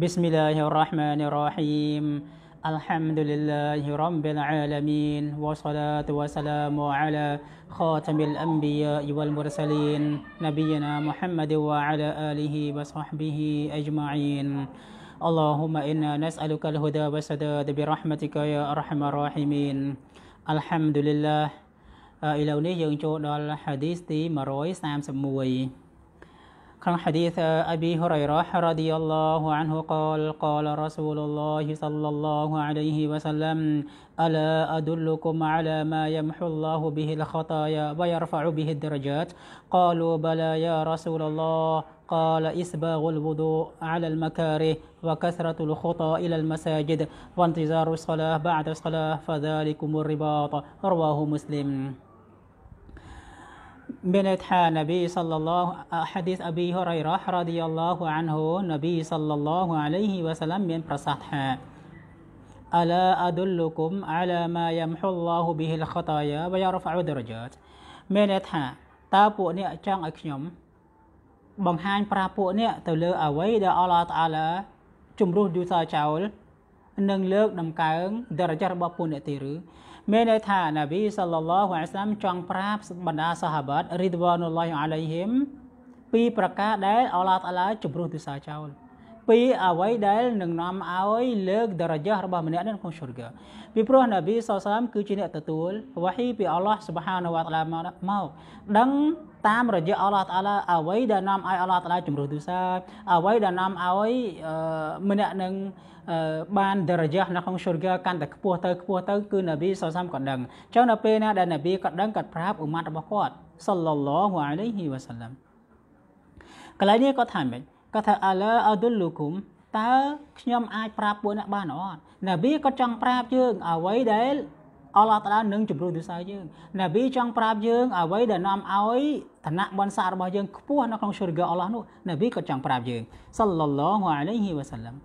بسم الله الرحمن الرحيم. الحمد لله رب العالمين، والصلاة والسلام على خاتم الأنبياء والمرسلين، نبينا محمد وعلى آله وصحبه أجمعين. اللهم إنا نسألك الهدى والسداد برحمتك يا أرحم الراحمين. الحمد لله. ឥឡូវនេះយើងចូលដល់ hadith ទី131 كان حديث أبي هريرة رضي الله عنه قال قال رسول الله صلى الله عليه وسلم: ألا أدلكم على ما يمحو الله به الخطايا ويرفع به الدرجات؟ قالوا بلى يا رسول الله. قال: إسباغ الوضوء على المكاره، وكثرة الخطى إلى المساجد، وانتظار الصلاة بعد الصلاة، فذلكم الرباط. رواه مسلم. بنتها نبي صلى الله حديث أبي هريرة رضي الله عنه نبي صلى الله عليه وسلم من برصتها: ألا أدلكم على ما يمحو الله به الخطايا ويرفع درجات؟ بنتها តើពួកអ្នកចង់ឲ្យខ្ញុំបង្ហាញប្រាប់ពួកអ្នកទៅលើអ្វីដែលអល់ឡោះតអាឡាជំរុះយូសាចោលនិងលើកដំកើងដរជារបស់ពួកអ្នកទេឬមានន័យថានប៊ីសល្លឡោះអាសឡាមចង់ប្រាប់បណ្ដាសាហាបាតរីដវ៉ានុលឡោះអាឡៃហ៊ីមពីប្រការដែលអល់ឡោះតអាឡាជំរុះទិសាចោលពីអ្វីដែលនឹងនាំឲ្យលើកដរជារបស់ម្នាក់នៅក្នុងស៊ូរហ្គាពីព្រោះនប៊ីសល្លឡោះអាសឡាមគឺជាអ្នកទទួលវ៉ាហ៊ីពីអល់ឡោះស៊ុបហានូវ៉ាតាឡាមកដឹងតាមរយៈអល់ឡោះតអាឡាអ្វីដែលនាំឲ្យអល់ឡោះតអាឡាជំរុះទិសាអ្វីដែលនាំឲ្យម្នាក់នឹងបានដរជានៅក្នុងស៊ូរហ្គាកាន់តែខ្ពស់ទៅគឺនប៊ីសល្លឡោះអាសឡាមក៏ដឹងអញ្ចឹងនៅពេលណាដែលនប៊ីក៏ដឹងក៏ប្រាប់អ៊ុម៉ាត់របស់គាត់សល្លឡោះអាឡៃហ៊ីវ៉ាសាឡាមកន្លែងនេះគាត់ថាម៉េចគាត់ថា ألا أدلكم តើខ្ញុំអាចប្រាប់ពួកអ្នកបានអត់នប៊ីគាត់ចង់ប្រាប់យើងអ្វីដែលអល់ឡោះតអាឡានឹងជំរុញទិសឲ្យយើងនប៊ីចង់ប្រាប់យើងអ្វីដែលនាំឲ្យឋានៈបនស័ករបស់យើងខ្ពស់នៅក្នុងស៊ូរហ្គាអល់ឡោះនោះនប៊ីគាត់ចង់ប្រាប់យើងសល្លឡោះអាឡៃហ៊ីវ៉ាសាឡាម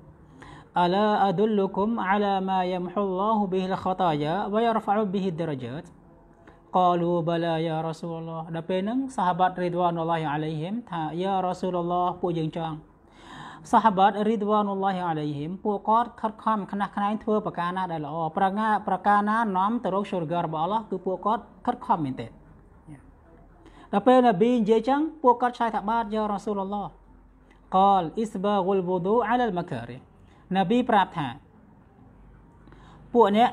ألا أدلكم على ما يمحو الله به الخطايا ويرفع به الدرجات؟ قالوا بلى يا رسول الله. ដល់ពេលហ្នឹងសាហាបាតរីដវ៉ានុលឡោះអាឡៃហ៊ីមថាយ៉ារ៉ាស៊ូលឡោះពួកយើងចង់សាហាបាតរីដវ៉ានុលឡោះអាឡៃហ៊ីមពួកគាត់ខិតខំខ្នះខ្នែងធ្វើប្រការណាដែលល្អប្រការណានាំទៅរកស៊ូរហ្គារបស់អល់ឡោះគឺពួកគាត់ខិតខំមែនទេដល់ពេលនប៊ីនិយាយចឹងពួកគាត់ឆ្លើយថាបាទយ៉ារ៉ាស៊ូលឡោះ قال إسباغ الوضوء على المكاره នប៊ីប្រាប់ថាពួកអ្នក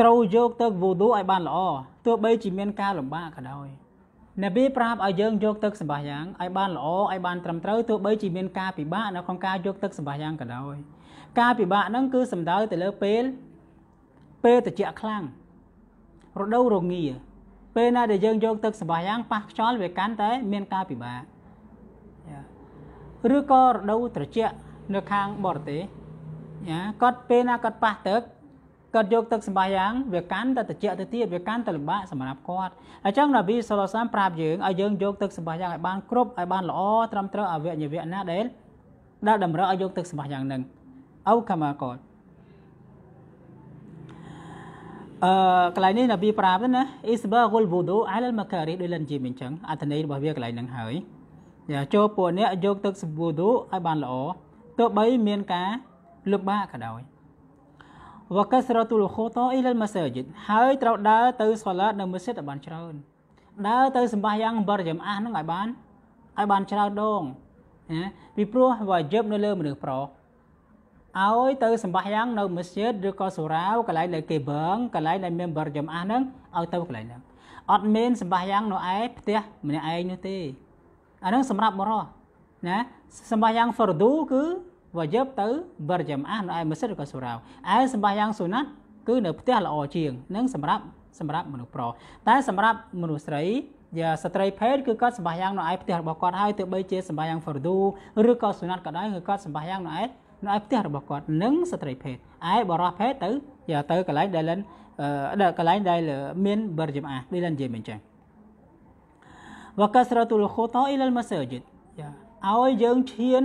ត្រូវយកទឹកវូឌូឲ្យបានល្អទោះបីជាមានការលំបាកក៏ដោយនប៊ីប្រាប់ឲ្យយើងយកទឹកសម្បាយ៉ាងឲ្យបានល្អឲ្យបានត្រឹមត្រូវទោះបីជាមានការពិបាកនៅក្នុងការយកទឹកសម្បាយ៉ាងក៏ដោយការពិបាកហ្នឹងគឺសំដៅទៅលើពេលត្រជាក់ខ្លាំងរដូវរងាពេលណាដែលយើងយកទឹកសម្បាយ៉ាងប៉ះខ្យល់វាកាន់តែមានការពិបាកឬក៏រដូវត្រជាក់នៅខាងបរទេសគាត់ពេលណាគាត់ប៉ះទឹកគាត់យកទឹកសម្បាយ៉ាងវាកាន់តែត្រជាក់ទៅទៀតវាកាន់តែលំបាកសម្រាប់គាត់អញ្ចឹងនប៊ីសល្លឡាហ៍អាឡៃហ៊ីវ៉ាសល្លាមប្រាប់យើងឲ្យយើងយកទឹកសម្បាយ៉ាងឲ្យបានគ្រប់ឲ្យបានល្អត្រឹមត្រូវអវយវៈណាដែលតម្រូវឲ្យយកទឹកសម្បាយ៉ាងនឹងអូកាម៉ាកតកន្លែងនេះនប៊ីប្រាប់ណាអ៊ីស្បាហ្គុលវូឌូអាឡាលម៉ាការីដូចលិនជាអញ្ចឹងអត្ថន័យរបស់វាកន្លែងនឹងហើយចូលពួកអ្នកយកទឹកសម្បាវូឌូឲ្យបានល្អទោះបីមានការលំបាកក៏ដោយوكثرة الخطى إلى المساجد ហើយត្រូវដើរទៅសាឡាតនៅមស្ជីតឲ្យបានច្រើនដើរទៅសម្បាយ៉ាងបរិយាមអះនឹងឲ្យបានច្រើនដងណាពីព្រោះវ៉ាជីបនៅលើមនុស្សប្រុសឲ្យទៅសម្បាយ៉ាងនៅមស្ជីតឬក៏សូរាវកន្លែងដែលគេបងកន្លែងដែលមានបរិយាមអះនឹងឲ្យទៅកន្លែងហ្នឹងអត់មានសម្បាយ៉ាងនៅឯផ្ទះម្នាក់ឯងនោះទេអានឹងសម្រាប់បរិយណាសម្បាយ៉ាងហ្វរឌូគឺវ៉ាជីបទៅបរិយាមអះនៅឯមស្ជីតឬក៏សូរាវឯសម្បាយ៉ាងសុណាត់គឺនៅផ្ទះល្អជាងនឹងសម្រាប់មនុស្សប្រុសតែសម្រាប់មនុស្សស្រីជាស្ត្រីភេទគឺគាត់សម្បាយ៉ាងនៅឯផ្ទះរបស់គាត់ហើយទោះបីជាសម្បាយ៉ាងហ្វរឌូឬក៏សុណាត់ក៏ដោយគឺគាត់សម្បាយ៉ាងនៅឯផ្ទះរបស់គាត់នឹងស្ត្រីភេទឯបរិយភេទទៅកន្លែងដែលមានបរិយាមអះដូចឡើងនិយាយមិនចឹង وكثرة الخطى إلى المساجد ឲ្យយើងឈាន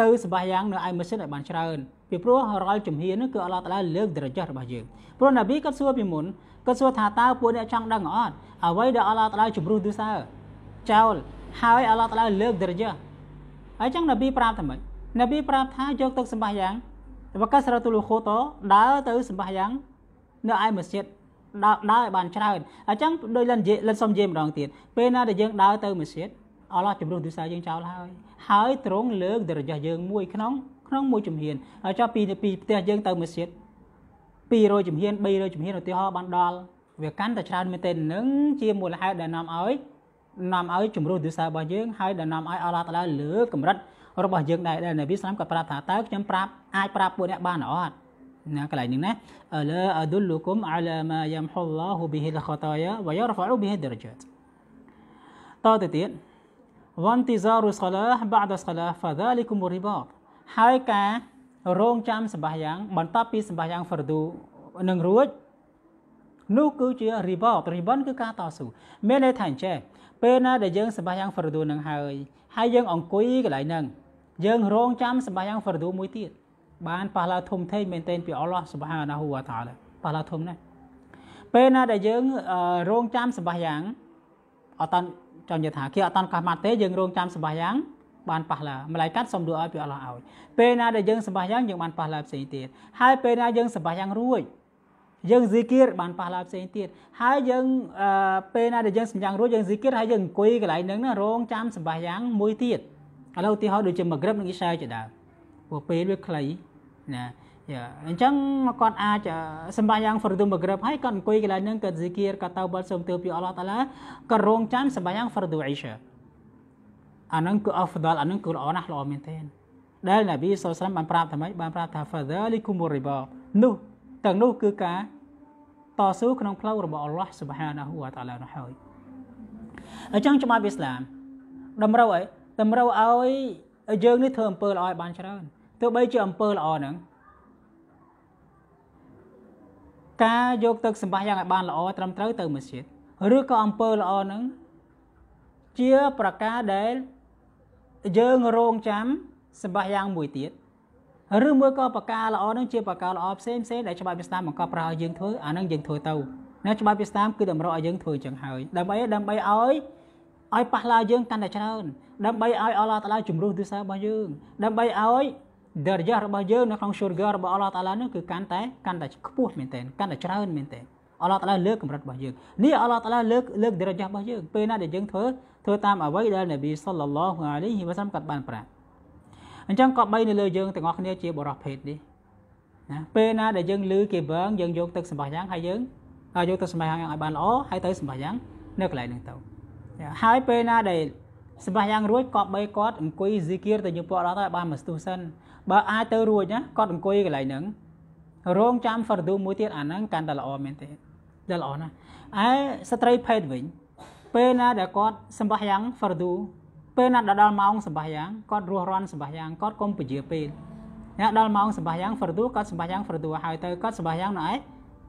ទៅសម្បះយ៉ាងនៅឯម៉ាស៊ីនឲ្យបានច្រើនពីព្រោះរាល់ជំហាននោះគឺអល់ឡោះតាឡាលើកដរជ្ជះរបស់យើងព្រោះនប៊ីគាត់សួរពីមុនគាត់សួរថាតើពួកអ្នកចង់ដឹងអត់អ្វីដែលអល់ឡោះតាឡាជំរុះឌូសើចោលហើយអល់ឡោះតាឡាលើកដរជ្ជះហើយចឹងនប៊ីប្រាប់ថាម៉េចនប៊ីប្រាប់ថាយកទឹកសម្បះយ៉ាងវកាសរ៉ាទូលខូតដើរទៅសម្បះយ៉ាងនៅឯម៉ាស្ជិតដើរឲ្យបានច្រើនអញ្ចឹងដោយលិនសុំនិយាយម្ដងទៀតពេលណាដែលយើងដើរទៅម៉ាស្ជិតអល់ឡោះជំរុះឌូសាយើងចោលហើយត្រង់លើកដរយះយើងមួយក្នុងមួយជំហានហើយចុះពីផ្ទះយើងទៅម៉ាស្ជិត200ជំហាន300ជំហានឧទាហរណ៍បានដល់វាកាន់តែច្រើនមែនទែននឹងជាមូលហេតុដែលនាំឲ្យជំរុះឌូសារបស់យើងហើយដែលនាំឲ្យអល់ឡោះតាឡាលើកម្រិតរបស់យើងដែរដែលនប៊ីស្លាមក៏ប្រាប់ថាតើខ្ញុំប្រាប់អាចប្រាប់ពួកអ្នកបានអត់ណាកន្លែងនេះណាឡាអឌុលលុគុមអាឡាម៉ាយ៉ាំហ៊ុលឡោហ៊ូប៊ីហ៊ីលខតាយ៉ាវយ៉ារហ្វអ៊ូប៊ីហ៊ីដរជាតតទៅទៀតវ៉ាន់ទីសារុសឡាហ៍បាដសឡាហ្វាហ្សាលីគុមរីបាហើយការរងចាំសម្បះយ៉ាងបន្ទាប់ពីសម្បះយ៉ាងហ្វរឌូនឹងរួចនោះគឺជារីបារីបាគឺការតស៊ូមានន័យថាអញ្ចឹងពេលណាដែលយើងសម្បះយ៉ាងហ្វរឌូនឹងហើយយើងអង្គុយកន្លែងហ្នឹងយើងរងចាំសម្បះយ៉ាងហ្វរឌូមួយទៀតបានប៉ះឡាធំធេងមែនទែនពីអល់ឡោះស៊ុបហាណាហ៊ូវ៉ាតាឡាប៉ះឡាធំណាស់ពេលណាដែលយើងរងចាំសម្បះយ៉ាងអត់តាន់ចង់និយាយថាគេអត់តាន់កាសម៉ាត់ទេយើងរងចាំសម្បះយ៉ាងបានប៉ះឡាម្លាយកាត់សុំដួលឲ្យពីអល់ឡោះឲ្យពេលណាដែលយើងសម្បះយ៉ាងយើងបានប៉ះឡាផ្សេងទៀតហើយពេលណាយើងសម្បះយ៉ាងរួចយើងស៊ីគៀរបានប៉ះឡាផ្សេងទៀតហើយយើងពេលណាដែលយើងសម្បះយ៉ាងរួចយើងស៊ីគៀរហើយយើងអង្គុយកន្លែងហ្នឹងណារងចាំសម្បះយ៉ាងមួយទៀតឥឡូវឧទាហរណ៍ដូចជាម៉ាហ្គ្រិបនិងអ៊ីសាជាដើមព្រោះពេលវាខ្លីណាអញ្ចឹងគាត់អាចសម្បះយ៉ាងហ្វរឌូម៉ាហ្គ្រិបហើយគាត់អង្គុយកន្លែងហ្នឹងគាត់ស៊ីគៀរគាត់តោបាត់សូមទើបពីអល់ឡោះតាឡាគាត់រងចាំសម្បះយ៉ាងហ្វរឌូអ៊ីសាអាហ្នឹងគឺអហ្វដលអាហ្នឹងគឺល្អណាស់ល្អមែនទែនដែលនប៊ីសុលឡាឡៃបានប្រាប់ថាម៉េចបានប្រាប់ថាហ្វាហ្សាលីគុមរីបានោះទាំងនោះគឺការតស៊ូក្នុងផ្លូវរបស់អល់ឡោះស៊ុបហានាហ៊ូវ៉ាតាឡានោះហើយអញ្ចឹងច្បាប់អ៊ីស្លាមតម្រូវឲ្យយើងនេះធ្វើអំពើល្អឲ្យបានច្រើនទោះបីជាអំពើល្អហ្នឹងការយកទឹកសម្បះយ៉ាងឲ្យបានល្អត្រឹមត្រូវទៅមស្ជីដឬក៏អំពើល្អហ្នឹងជាប្រការដែលយើងរងចាំសម្បះយ៉ាងមួយទៀតឬមួយក៏ប្រការល្អហ្នឹងជាប្រការល្អផ្សេងដែលច្បាប់អ៊ីស្លាមបង្កប់ប្រើឲ្យយើងធ្វើអាហ្នឹងយើងធ្វើទៅណាច្បាប់អ៊ីស្លាមគឺតម្រូវឲ្យយើងធ្វើចឹងហើយដើម្បីឲ្យប៉ះឡាយើងកាន់តែច្រើនដើម្បីឲ្យអល់ឡោះតាឡាជំរុះទិសរបស់យើងដើម្បីឲ្យដរយះរបស់យើងនៅក្នុងស៊ូរហ្គារបស់អល់ឡោះតាឡានោះគឺកាន់តែខ្ពស់មែនទែនកាន់តែច្រើនមែនទែនអល់ឡោះតាឡាលើកកម្រិតរបស់យើងនេះអល់ឡោះតាឡាលើកដរយះរបស់យើងពេលណាដែលយើងធ្វើតាមអ្វីដែលនប៊ីសល្លឡោះអាឡៃហ៊ីវ៉ាសាឡាមគាត់បានប្រាប់អញ្ចឹងក៏បីនៅលើយើងទាំងអស់គ្នាជាបរិសុទ្ធភេទនេះណាពេលណាដែលយើងឮគេវងយើងយកទឹកសម្បះយ៉ាងហើយយើងយកទឹកសម្បះយ៉ាងឲ្យបានល្អហើយទៅសម្បះយ៉ាងនៅកន្លែងហ្នឹងទៅហើយពេលណាដែលសម្បះយ៉ាងរួចគាត់បីគាត់អង្គុយស៊ីគៀរទៅញពក់ដល់ទៅបានមួយស្ទុះសិនបើអាចទៅរួចណាគាត់អង្គុយកន្លែងហ្នឹងរងចាំហ្វរឌូមួយទៀតអាហ្នឹងកាន់តែល្អមែនទេដល់ល្អណាស់ឯស្ត្រីភេទវិញពេលណាដែលគាត់សម្បះយ៉ាងហ្វរឌូពេលណាដល់ម៉ោងសម្បះយ៉ាងគាត់រស់រាន់សម្បះយ៉ាងគាត់កុំពជាពេលណាដល់ម៉ោងសម្បះយ៉ាងហ្វរឌូគាត់សម្បះយ៉ាងហ្វរឌូហើយទៅគាត់សម្បះយ៉ាងនៅឯ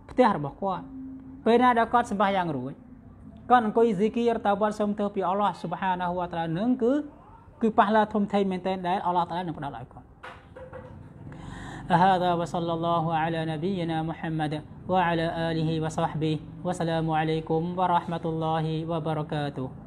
ផ្ទះរបស់គាត់ពេលណាដែលគាត់សម្បះយ៉ាងរួចគាត់អង្គុយស៊ីគៀរតាវ៉ាត់សុំទើបពីអល់ឡោះស៊ុបហានាហ៊ូវ៉ាតាឡានឹងគឺប៉ះឡាធំធេងមែនទែនដែលអល់ឡោះតាឡានឹងផ្ដល់ឲ្យគាត់ហាហ្សាវ៉ាសល្លឡោះអាឡានប៊ីណាមូហាម៉ាដវ៉ាអាឡាអាលីហ៊ីវ៉ាស្វ៉ហ្ប៊ីវ៉ាសឡាមអាឡៃគុំវ៉ារ៉ាហ្មាតុលឡោះវ៉ាបារកាតុ